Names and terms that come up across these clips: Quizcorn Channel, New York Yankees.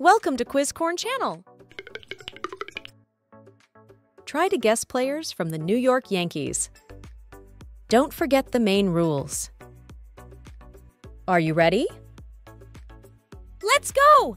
Welcome to Quizcorn Channel! Try to guess players from the New York Yankees. Don't forget the main rules. Are you ready? Let's go!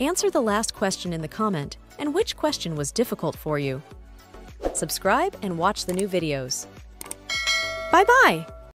Answer the last question in the comment and which question was difficult for you. Subscribe and watch the new videos. Bye-bye!